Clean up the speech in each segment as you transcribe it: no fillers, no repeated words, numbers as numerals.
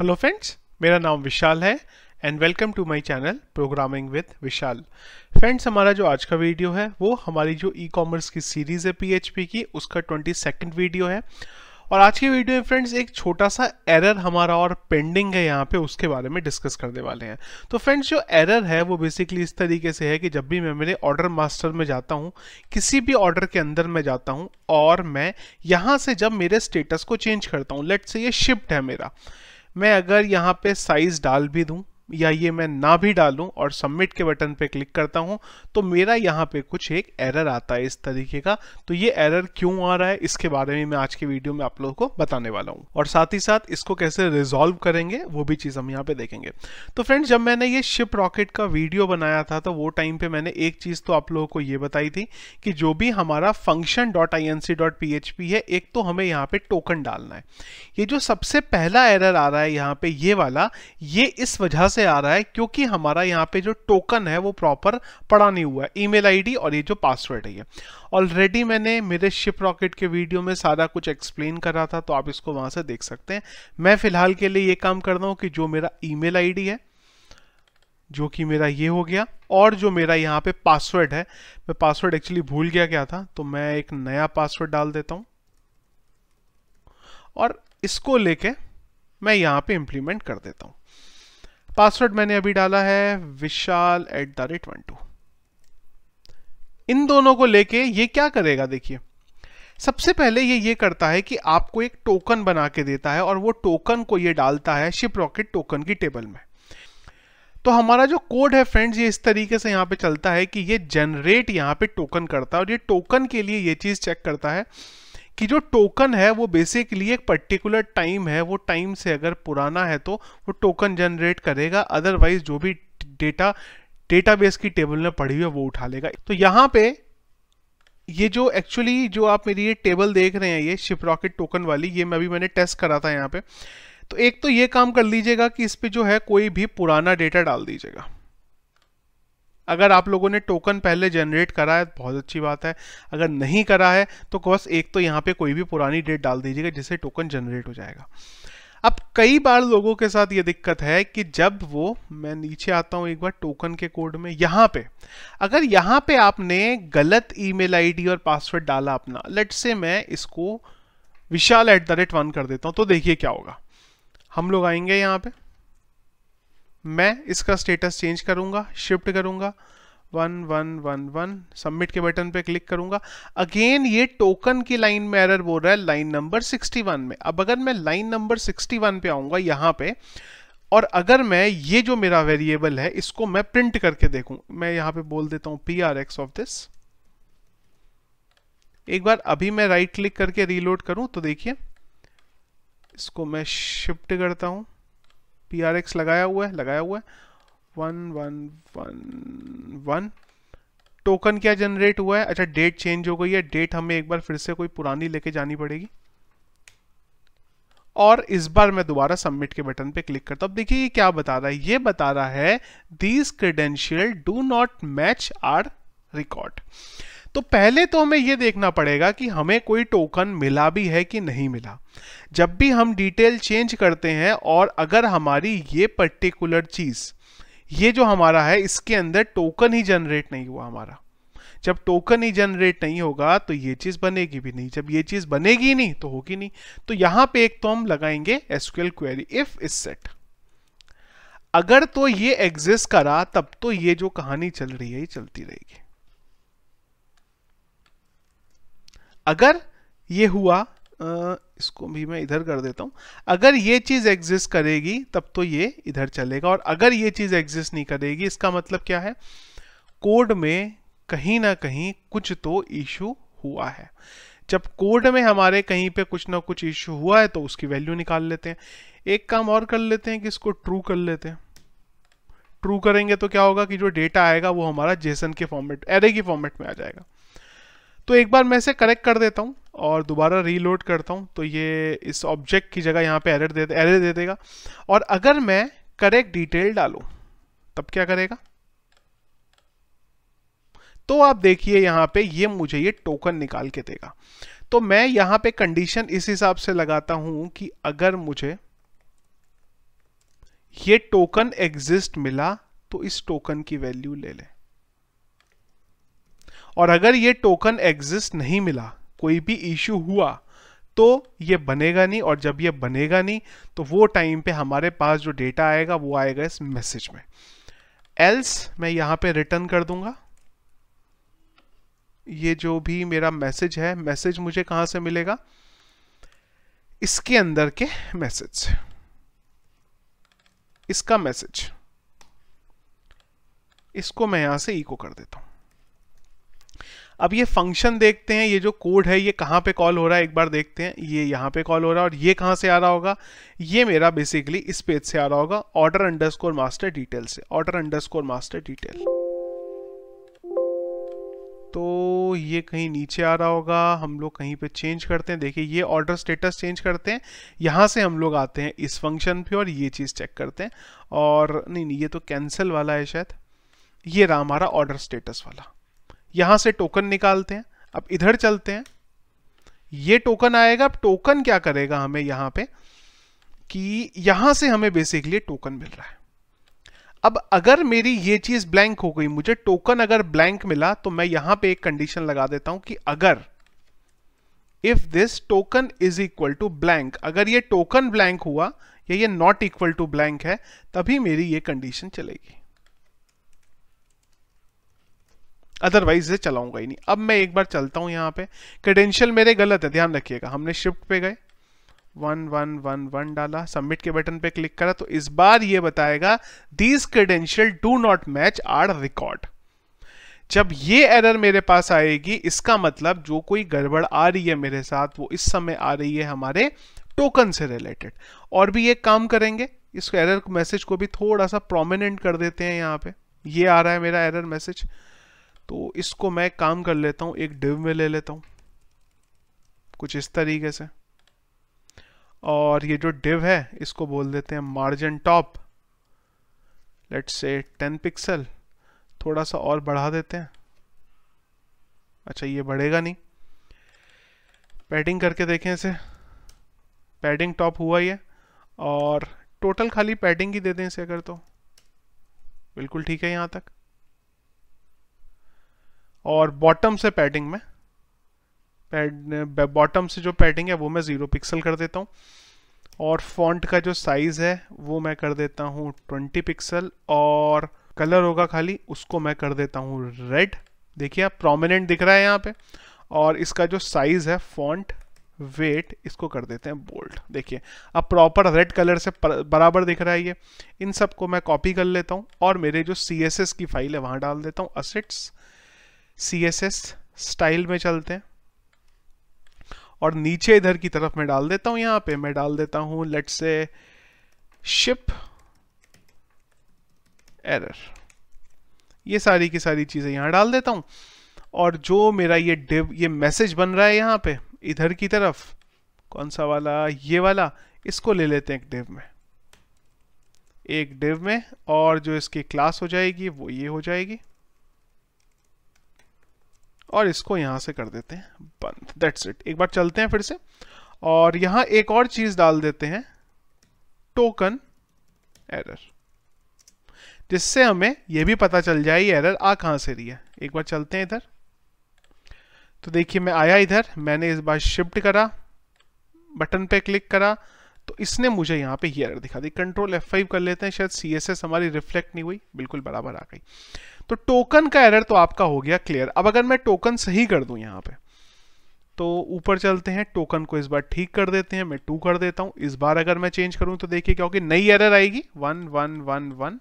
Hello friends, मेरा नाम विशाल है and welcome to my channel programming with Vishal. Friends, हमारा जो आज का वीडियो है वो हमारी जो ई कॉमर्स की सीरीज़ है PHP की, उसका 22वां वीडियो है। और आज के वीडियो में फ्रेंड्स एक छोटा सा एरर हमारा और पेंडिंग है यहाँ पे, उसके बारे में डिस्कस करने वाले हैं। तो फ्रेंड्स जो एरर है वो बेसिकली इस तरीके से है कि जब भी मैं मेरे ऑर्डर मास्टर में जाता हूँ, किसी भी ऑर्डर के अंदर मैं जाता हूँ और मैं यहाँ से जब मेरे स्टेटस को चेंज करता हूँ, लेट्स से ये शिप्ड है मेरा, मैं अगर यहाँ पे साइज़ डाल भी दूँ या ये मैं ना भी डालूं और सबमिट के बटन पे क्लिक करता हूं, तो मेरा यहाँ पे कुछ एक एरर आता है इस तरीके का। तो ये एरर क्यों आ रहा है, इसके बारे में मैं आज के वीडियो में आप लोगों को बताने वाला हूं, और साथ ही साथ इसको कैसे रिजॉल्व करेंगे वो भी चीज़ हम यहाँ पे देखेंगे। तो फ्रेंड्स, जब मैंने ये शिप रॉकेट का वीडियो बनाया था तो वो टाइम पे मैंने एक चीज़ तो आप लोगों को ये बताई थी कि जो भी हमारा function.inc.php है, एक तो हमें यहाँ पे टोकन डालना है। ये जो सबसे पहला एरर आ रहा है यहाँ पे, ये वाला, ये इस वजह से आ रहा है क्योंकि हमारा यहाँ पे जो टोकन है वो प्रॉपर पड़ा नहीं हुआ है, ईमेल आईडी और ये जो पासवर्ड है। ये ऑलरेडी मैंने मेरे शिप रॉकेट के वीडियो में सारा कुछ एक्सप्लेन करा था, तो आप इसको वहां से देख सकते हैं। मैं फिलहाल के लिए ये काम कर रहा हूँ कि जो मेरा ईमेल आईडी है, जो कि मेरा ये हो गया, और जो मेरा यहाँ पे पासवर्ड है, मैं पासवर्ड एक्चुअली भूल गया क्या था, तो मैं एक नया पासवर्ड डाल देता हूँ और इसको लेके मैं यहाँ पे इम्प्लीमेंट कर देता हूँ। पासवर्ड मैंने अभी डाला है vishal@12। इन दोनों को लेके ये क्या करेगा, देखिए सबसे पहले ये करता है कि आपको एक टोकन बना के देता है और वो टोकन को ये डालता है शिप रॉकेट टोकन की टेबल में। तो हमारा जो कोड है फ्रेंड्स ये इस तरीके से यहाँ पे चलता है कि ये जनरेट यहाँ पे टोकन करता है, और ये टोकन के लिए ये चीज चेक करता है कि जो टोकन है वो बेसिकली एक पर्टिकुलर टाइम है, वो टाइम से अगर पुराना है तो वो टोकन जनरेट करेगा, अदरवाइज जो भी डेटाबेस की टेबल में पड़ी हुई है वो उठा लेगा। तो यहाँ पे ये जो एक्चुअली जो आप मेरी ये टेबल देख रहे हैं, ये शिप रॉकेट टोकन वाली, ये मैंने टेस्ट करा था यहाँ पे। तो एक तो ये काम कर लीजिएगा कि इस पर जो है कोई भी पुराना डेटा डाल दीजिएगा। अगर आप लोगों ने टोकन पहले जनरेट करा है बहुत अच्छी बात है, अगर नहीं करा है तो बस एक तो यहाँ पे कोई भी पुरानी डेट डाल दीजिएगा जिससे टोकन जनरेट हो जाएगा। अब कई बार लोगों के साथ ये दिक्कत है कि जब वो, मैं नीचे आता हूँ एक बार टोकन के कोड में, यहाँ पे अगर यहाँ पे आपने गलत ईमेल आईडी और पासवर्ड डाला अपना, लेट्स से मैं इसको vishal@1 कर देता हूँ, तो देखिए क्या होगा। हम लोग आएंगे यहाँ पे, मैं इसका स्टेटस चेंज करूंगा, शिफ्ट करूंगा 1111, सबमिट के बटन पे क्लिक करूंगा। अगेन ये टोकन की लाइन में एरर बोल रहा है लाइन नंबर 61 में। अब अगर मैं लाइन नंबर 61 पे आऊंगा यहाँ पे, और अगर मैं ये जो मेरा वेरिएबल है इसको मैं प्रिंट करके देखूं, मैं यहाँ पे बोल देता हूँ prx ऑफ दिस। एक बार अभी मैं राइट क्लिक करके रीलोड करूँ तो देखिए इसको मैं शिफ्ट करता हूँ, prx लगाया हुआ है 1111, टोकन क्या जनरेट हुआ है। अच्छा, डेट चेंज हो गई है, डेट हमें एक बार फिर से कोई पुरानी लेके जानी पड़ेगी, और इस बार मैं दोबारा सबमिट के बटन पे क्लिक करता हूँ। अब देखिए ये क्या बता रहा है, ये बता रहा है these credential do not match our record. तो पहले तो हमें ये देखना पड़ेगा कि हमें कोई टोकन मिला भी है कि नहीं मिला। जब भी हम डिटेल चेंज करते हैं और अगर हमारी ये पर्टिकुलर चीज़, ये जो हमारा है, इसके अंदर टोकन ही जनरेट नहीं हुआ हमारा, जब टोकन ही जनरेट नहीं होगा तो ये चीज़ बनेगी भी नहीं, जब ये चीज़ बनेगी नहीं तो होगी नहीं। तो यहाँ पे एक तो हम लगाएंगे SQL query if is set, अगर तो ये एग्जिस्ट करा तब तो ये जो कहानी चल रही है ये चलती रहेगी। अगर ये हुआ, इसको भी मैं इधर कर देता हूँ, अगर ये चीज़ एग्जिस्ट करेगी तब तो ये इधर चलेगा, और अगर ये चीज़ एग्जिस्ट नहीं करेगी, इसका मतलब क्या है, कोड में कहीं ना कहीं कुछ तो इशू हुआ है। जब कोड में हमारे कहीं पे कुछ ना कुछ इशू हुआ है तो उसकी वैल्यू निकाल लेते हैं। एक काम और कर लेते हैं कि इसको ट्रू कर लेते हैं। ट्रू करेंगे तो क्या होगा कि जो डेटा आएगा वो हमारा जेसन के फॉर्मेट, एरे की फॉर्मेट में आ जाएगा। तो एक बार मैं इसे करेक्ट कर देता हूँ और दोबारा रीलोड करता हूँ, तो ये इस ऑब्जेक्ट की जगह यहाँ पे एरर दे देगा। और अगर मैं करेक्ट डिटेल डालूँ तब क्या करेगा, तो आप देखिए यहाँ पे ये मुझे ये टोकन निकाल के देगा। तो मैं यहाँ पे कंडीशन इस हिसाब से लगाता हूँ कि अगर मुझे ये टोकन एग्जिस्ट मिला तो इस टोकन की वैल्यू ले लें, और अगर ये टोकन एग्जिस्ट नहीं मिला, कोई भी इश्यू हुआ, तो ये बनेगा नहीं, और जब ये बनेगा नहीं तो वो टाइम पे हमारे पास जो डेटा आएगा वो आएगा इस मैसेज में। एल्स मैं यहाँ पे रिटर्न कर दूंगा। ये जो भी मेरा मैसेज है, मैसेज मुझे कहाँ से मिलेगा? इसके अंदर के मैसेज से, इसका मैसेज, इसको मैं यहाँ से इको कर देता हूँ। अब ये फंक्शन देखते हैं, ये जो कोड है ये कहाँ पे कॉल हो रहा है एक बार देखते हैं। ये यहाँ पे कॉल हो रहा है, और ये कहाँ से आ रहा होगा? ये मेरा बेसिकली इस पेज से आ रहा होगा, ऑर्डर अंडरस्कोर मास्टर डिटेल से, ऑर्डर अंडरस्कोर मास्टर डिटेल। तो ये कहीं नीचे आ रहा होगा, हम लोग कहीं पे चेंज करते हैं। देखिए ये ऑर्डर स्टेटस चेंज करते हैं, यहाँ से हम लोग आते हैं इस फंक्शन पे और ये चीज़ चेक करते हैं। और नहीं, ये तो कैंसिल वाला है शायद, ये रहा हमारा ऑर्डर स्टेटस वाला। यहाँ से टोकन निकालते हैं। अब इधर चलते हैं, ये टोकन आएगा। अब टोकन क्या करेगा हमें यहाँ पे, कि यहाँ से हमें बेसिकली टोकन मिल रहा है। अब अगर मेरी ये चीज़ ब्लैंक हो गई, मुझे टोकन अगर ब्लैंक मिला, तो मैं यहाँ पे एक कंडीशन लगा देता हूँ कि अगर if this token is equal to blank, अगर ये टोकन ब्लैंक हुआ या ये नॉट इक्वल टू ब्लैंक है, तभी मेरी ये कंडीशन चलेगी, अदरवाइज ये चलाऊंगा ही नहीं। अब मैं एक बार चलता हूँ यहाँ पे, क्रेडेंशियल मेरे गलत है, ध्यान रखिएगा। हमने शिफ्ट पे गए, 1111 डाला, सबमिट के बटन पे क्लिक करा, तो इस बार ये बताएगा these credential do not match our record. जब ये एरर मेरे पास आएगी, इसका मतलब जो कोई गड़बड़ आ रही है मेरे साथ, वो इस समय आ रही है हमारे टोकन से रिलेटेड। और भी एक काम करेंगे, इस एरर मैसेज को भी थोड़ा सा प्रोमिनेंट कर देते हैं। यहाँ पे ये आ रहा है मेरा एरर मैसेज, तो इसको मैं काम कर लेता हूँ, एक डिव में ले लेता हूँ कुछ इस तरीके से। और ये जो डिव है इसको बोल देते हैं मार्जिन टॉप, लेट्स से 10 पिक्सल, थोड़ा सा और बढ़ा देते हैं। अच्छा ये बढ़ेगा नहीं, पैडिंग करके देखें इसे, पैडिंग टॉप हुआ ये, और टोटल खाली पैडिंग ही दे दें इसे अगर, तो बिल्कुल ठीक है यहाँ तक। और बॉटम से पैडिंग में, बॉटम से जो पैडिंग है वो मैं 0 पिक्सल कर देता हूँ, और फॉन्ट का जो साइज़ है वो मैं कर देता हूँ 20 पिक्सल, और कलर होगा खाली, उसको मैं कर देता हूँ रेड। देखिए आप प्रोमिनेंट दिख रहा है यहाँ पे। और इसका जो साइज़ है फॉन्ट वेट, इसको कर देते हैं बोल्ड। देखिए अब प्रॉपर रेड कलर से बराबर दिख रहा है ये। इन सबको मैं कॉपी कर लेता हूँ और मेरे जो CSS की फाइल है वहाँ डाल देता हूँ, असेट्स CSS स्टाइल में चलते हैं, और नीचे इधर की तरफ मैं डाल देता हूँ, यहाँ पे मैं डाल देता हूँ लेट्स से शिप एरर, ये सारी की सारी चीज़ें यहाँ डाल देता हूँ। और जो मेरा ये डिव, ये मैसेज बन रहा है यहाँ पे इधर की तरफ, कौन सा वाला, ये वाला, इसको ले लेते हैं एक डिव में, और जो इसकी क्लास हो जाएगी वो ये हो जाएगी, और इसको यहाँ से कर देते हैं बंद। That's it. एक बार चलते हैं फिर से, और यहाँ एक और चीज़ डाल देते हैं टोकन एरर, जिससे हमें ये भी पता चल जाए ये एरर आ कहाँ से रही है। एक बार चलते हैं इधर, तो देखिए मैं आया इधर, मैंने इस बार शिफ्ट करा, बटन पे क्लिक करा, तो इसने मुझे यहाँ पे ये एरर दिखा दी। कंट्रोल F5 कर लेते हैं, शायद CSS हमारी रिफ्लेक्ट नहीं हुई, बिल्कुल बराबर आ गई। तो टोकन का एरर तो आपका हो गया क्लियर। अब अगर मैं टोकन सही कर दूं यहाँ पे, तो ऊपर चलते हैं, टोकन को इस बार ठीक कर देते हैं, मैं 2 कर देता हूँ। इस बार अगर मैं चेंज करूँ तो देखिए क्या होगी, नई एरर आएगी 1111।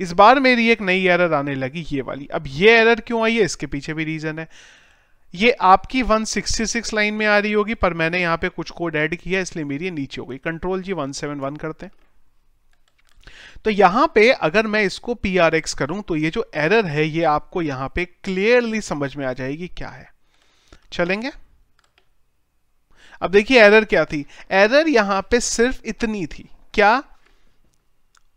इस बार मेरी एक नई एरर आने लगी, ये वाली। अब ये एरर क्यों आई है, इसके पीछे भी रीजन है। ये आपकी 166 लाइन में आ रही होगी, पर मैंने यहाँ पे कुछ कोड ऐड किया इसलिए मेरी नीचे हो गई। कंट्रोल जी 171 करते हैं। तो यहाँ पे अगर मैं इसको PRX करूं तो ये जो एरर है ये आपको यहाँ पे क्लियरली समझ में आ जाएगी क्या है। चलेंगे, अब देखिए एरर क्या थी। एरर यहाँ पे सिर्फ इतनी थी, क्या,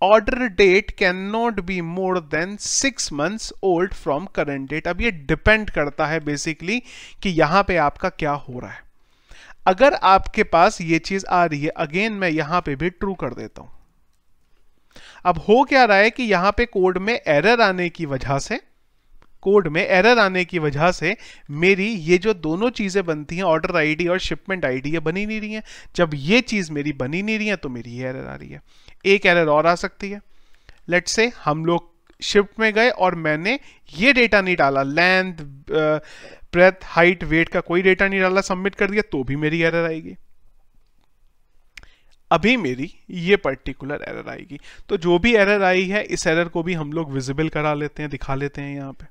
order date can not be more than 6 months old from current date. अब ये डिपेंड करता है बेसिकली कि यहाँ पे आपका क्या हो रहा है। अगर आपके पास ये चीज आ रही है, अगेन मैं यहाँ पे भी ट्रू कर देता हूँ, अब हो क्या रहा है कि यहाँ पे कोड में एरर आने की वजह से मेरी ये जो दोनों चीज़ें बनती हैं, ऑर्डर आईडी और शिपमेंट आईडी, ये बनी नहीं रही हैं। जब ये चीज़ मेरी बनी नहीं रही है तो मेरी ये एरर आ रही है। एक एरर और आ सकती है, लेट्स से हम लोग शिफ्ट में गए और मैंने ये डेटा नहीं डाला, लेंथ ब्रेथ हाइट वेट का कोई डेटा नहीं डाला, सबमिट कर दिया तो भी मेरी एरर आएगी। अभी मेरी ये पर्टिकुलर एरर आएगी। तो जो भी एरर आई है इस एरर को भी हम लोग विजिबल करा लेते हैं, दिखा लेते हैं यहाँ पे।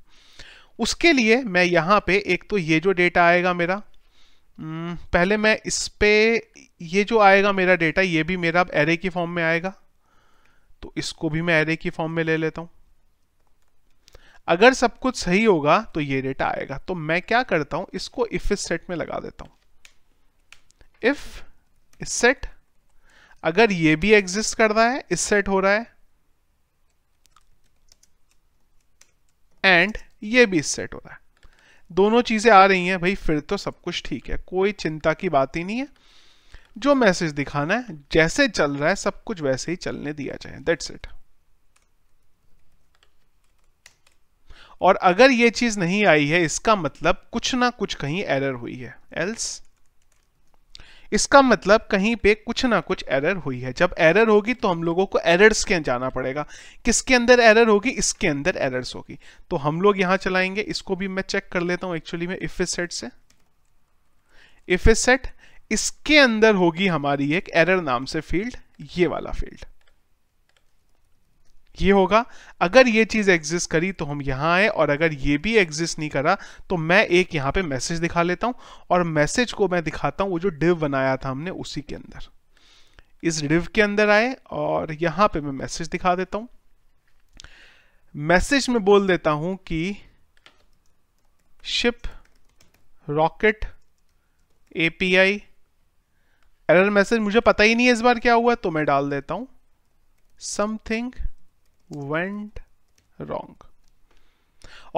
उसके लिए मैं यहाँ पे एक तो ये जो डेटा आएगा मेरा, पहले मैं इस पे ये जो आएगा मेरा डेटा, ये भी मेरा अब एरे की फॉर्म में आएगा, तो इसको भी मैं एरे की फॉर्म में ले लेता हूँ। अगर सब कुछ सही होगा तो ये डेटा आएगा। तो मैं क्या करता हूँ, इसको इफ इस सेट में लगा देता हूँ। इफ इस सेट, अगर ये भी एग्जिस्ट कर रहा है, इस सेट हो रहा है, एंड ये भी इस सेट हो रहा है, दोनों चीजें आ रही हैं भाई, फिर तो सब कुछ ठीक है, कोई चिंता की बात ही नहीं है। जो मैसेज दिखाना है जैसे चल रहा है सब कुछ वैसे ही चलने दिया जाए, दैट्स इट। और अगर ये चीज नहीं आई है इसका मतलब कुछ ना कुछ कहीं एरर हुई है, एल्स इसका मतलब कहीं पे कुछ ना कुछ एरर हुई है। जब एरर होगी तो हम लोगों को एरर्स के जाना पड़ेगा, किसके अंदर एरर होगी, इसके अंदर एरर्स होगी। तो हम लोग यहाँ चलाएंगे, इसको भी मैं चेक कर लेता हूँ एक्चुअली में इफ इस सेट से। इफ इस सेट, इसके अंदर होगी हमारी एक एरर नाम से फील्ड, ये वाला फील्ड ये होगा। अगर ये चीज एग्जिस्ट करी तो हम यहाँ आए, और अगर ये भी एग्जिस्ट नहीं करा तो मैं एक यहाँ पे मैसेज दिखा लेता हूँ, और मैसेज को मैं दिखाता हूँ वो जो डिव बनाया था हमने उसी के अंदर। इस डिव के अंदर आए और यहाँ पे मैं मैसेज दिखा देता हूँ। मैसेज में बोल देता हूँ कि ship rocket API error message, मुझे पता ही नहीं है इस बार क्या हुआ, तो मैं डाल देता हूँ समथिंग went wrong।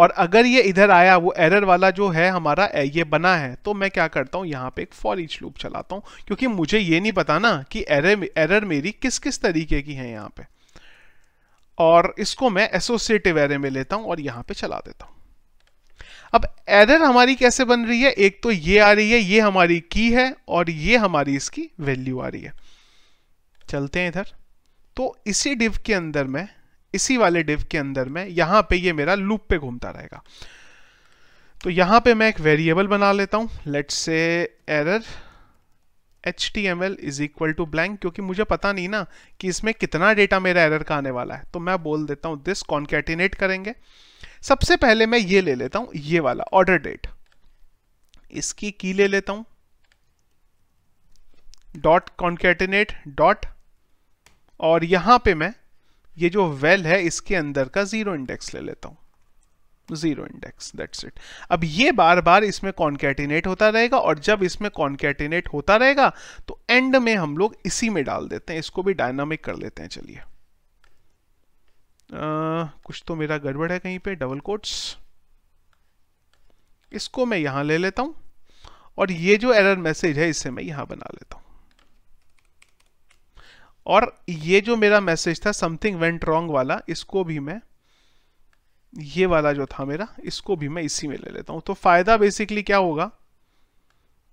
और अगर ये इधर आया वो एरर वाला जो है हमारा ये बना है, तो मैं क्या करता हूँ यहाँ पे एक फॉर ईच लूप चलाता हूँ, क्योंकि मुझे ये नहीं पता ना कि एरर मेरी किस किस तरीके की है यहाँ पे। और इसको मैं एसोसिएटिव एरे में लेता हूँ और यहाँ पे चला देता हूँ। अब एरर हमारी कैसे बन रही है, एक तो ये आ रही है, ये हमारी की है और ये हमारी इसकी वैल्यू आ रही है। चलते हैं इधर, तो इसी डिव के अंदर मैं, इसी वाले डिव के अंदर में यहां पे ये मेरा लूप पे घूमता रहेगा। तो यहां पे मैं एक वेरिएबल बना लेता हूं, let's say error html is equal to blank, क्योंकि मुझे पता नहीं ना कि इसमें कितना डेटा मेरा एरर का आने वाला है। तो मैं बोल देता हूं दिस कॉन्कैटिनेट करेंगे। सबसे पहले मैं ये ले लेता हूं, ये वाला ऑर्डर डेट, इसकी की ले लेता हूं, डॉट कॉन्कैटिनेट डॉट, और यहां पे मैं ये जो वेल है इसके अंदर का जीरो इंडेक्स ले लेता हूँ, जीरो इंडेक्स, दैट्स इट। अब ये बार बार इसमें कॉन्कैटिनेट होता रहेगा, और जब इसमें कॉन्कैटिनेट होता रहेगा तो एंड में हम लोग इसी में डाल देते हैं, इसको भी डायनामिक कर लेते हैं। चलिए कुछ तो मेरा गड़बड़ है कहीं पे, डबल कोट्स, इसको मैं यहाँ ले लेता हूँ, और ये जो एरर मैसेज है इसे मैं यहाँ बना लेता हूँ। और ये जो मेरा मैसेज था समथिंग वेंट रॉन्ग वाला, इसको भी मैं, ये वाला जो था मेरा, इसको भी मैं इसी में ले लेता हूँ। तो फायदा बेसिकली क्या होगा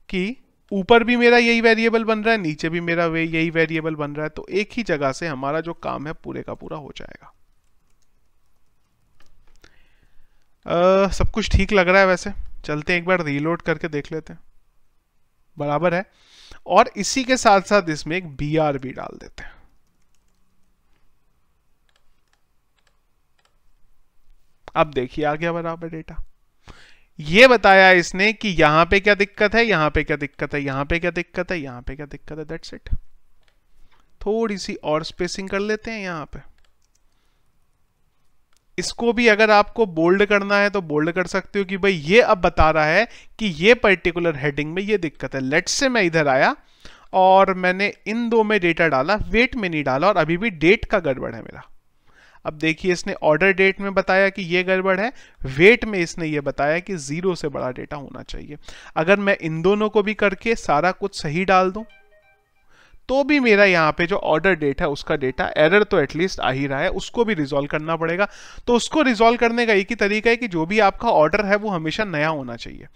कि ऊपर भी मेरा यही वेरिएबल बन रहा है, नीचे भी मेरा यही वेरिएबल बन रहा है, तो एक ही जगह से हमारा जो काम है पूरे का पूरा हो जाएगा। सब कुछ ठीक लग रहा है वैसे। चलते हैं एक बार रीलोड करके देख लेते हैं, बराबर है। और इसी के साथ साथ इसमें एक बीआर भी डाल देते हैं। अब देखिए आ गया बराबर डेटा। ये बताया इसने कि यहां पे क्या दिक्कत है, यहां पे क्या दिक्कत है, यहां पे क्या दिक्कत है, यहां पे क्या दिक्कत है, दैट्स इट। थोड़ी सी और स्पेसिंग कर लेते हैं यहां पे। इसको भी अगर आपको बोल्ड करना है तो बोल्ड कर सकते हो कि भाई ये अब बता रहा है कि ये पर्टिकुलर हेडिंग में ये दिक्कत है। लेट्स से मैं इधर आया और मैंने इन दो में डेटा डाला, वेट में नहीं डाला, और अभी भी डेट का गड़बड़ है मेरा। अब देखिए इसने ऑर्डर डेट में बताया कि ये गड़बड़ है, वेट में इसने ये बताया कि जीरो से बड़ा डेटा होना चाहिए। अगर मैं इन दोनों को भी करके सारा कुछ सही डाल दूं तो भी मेरा यहाँ पे जो ऑर्डर डेट है उसका डेटा एरर तो एटलीस्ट आ ही रहा है, उसको भी रिजॉल्व करना पड़ेगा। तो उसको रिजॉल्व करने का एक ही तरीका है कि जो भी आपका ऑर्डर है वो हमेशा नया होना चाहिए।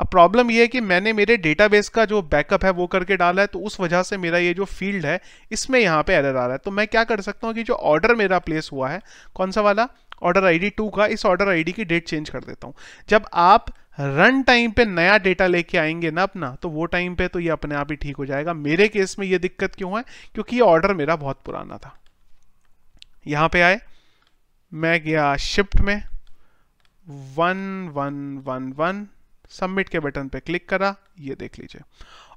अब प्रॉब्लम ये है कि मैंने मेरे डेटाबेस का जो बैकअप है वो करके डाला है, तो उस वजह से मेरा ये जो फील्ड है इसमें यहाँ पे एरर आ रहा है। तो मैं क्या कर सकता हूँ कि जो ऑर्डर मेरा प्लेस हुआ है, कौन सा वाला, ऑर्डर आईडी 2 का, इस ऑर्डर आईडी की डेट चेंज कर देता हूँ। जब आप रन टाइम पे नया डेटा लेके आएंगे ना अपना, तो वो टाइम पे तो ये अपने आप ही ठीक हो जाएगा। मेरे केस में ये दिक्कत क्यों है, क्योंकि ये ऑर्डर मेरा बहुत पुराना था। यहाँ पे आए, मैं गया शिफ्ट में 1111 सबमिट के बटन पे क्लिक करा, ये देख लीजिए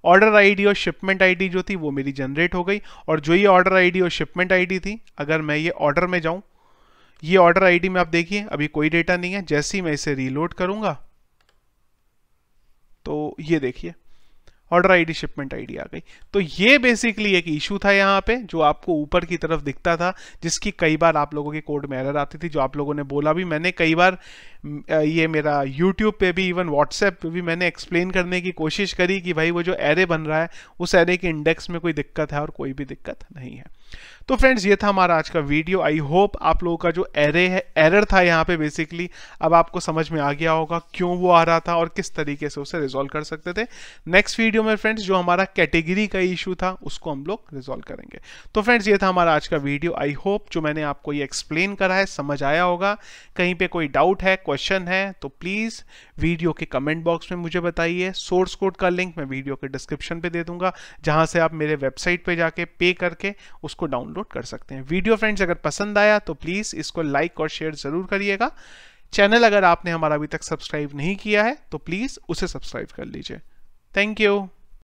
ऑर्डर आईडी और शिपमेंट आईडी जो थी वो मेरी जनरेट हो गई। और जो ये ऑर्डर आईडी और शिपमेंट आईडी थी, अगर मैं ये ऑर्डर में जाऊँ, ये ऑर्डर आईडी में आप देखिए अभी कोई डेटा नहीं है। जैसे ही मैं इसे रीलोड करूँगा तो ये देखिए ऑर्डर आईडी शिपमेंट आईडी आ गई। तो ये बेसिकली एक इशू था यहाँ पे जो आपको ऊपर की तरफ दिखता था, जिसकी कई बार आप लोगों के कोड में एरर आती थी, जो आप लोगों ने बोला भी। मैंने कई बार ये मेरा यूट्यूब पे भी, इवन व्हाट्सएप पे भी मैंने एक्सप्लेन करने की कोशिश करी कि भाई वो जो एरे बन रहा है उस एरे के इंडेक्स में कोई दिक्कत है और कोई भी दिक्कत नहीं है। तो फ्रेंड्स ये था हमारा आज का वीडियो। आई होप आप लोगों का जो एरे है, एरर था यहाँ पे बेसिकली, अब आपको समझ में आ गया होगा क्यों वो आ रहा था और किस तरीके से उसे रिजॉल्व कर सकते थे। नेक्स्ट वीडियो में फ्रेंड्स जो हमारा कैटेगरी का इशू था उसको हम लोग रिजॉल्व करेंगे। तो फ्रेंड्स ये था हमारा आज का वीडियो। आई होप जो मैंने आपको ये एक्सप्लेन करा है समझ आया होगा। कहीं पे कोई डाउट है, क्वेश्चन है, तो प्लीज वीडियो के कमेंट बॉक्स में मुझे बताइए। सोर्स कोड का लिंक मैं वीडियो के डिस्क्रिप्शन पे दे दूंगा, जहां से आप मेरे वेबसाइट पे जाके पे करके उसको डाउनलोड कर सकते हैं। वीडियो फ्रेंड्स अगर पसंद आया तो प्लीज इसको लाइक और शेयर जरूर करिएगा। चैनल अगर आपने हमारा अभी तक सब्सक्राइब नहीं किया है तो प्लीज उसे सब्सक्राइब कर लीजिए। Thank you.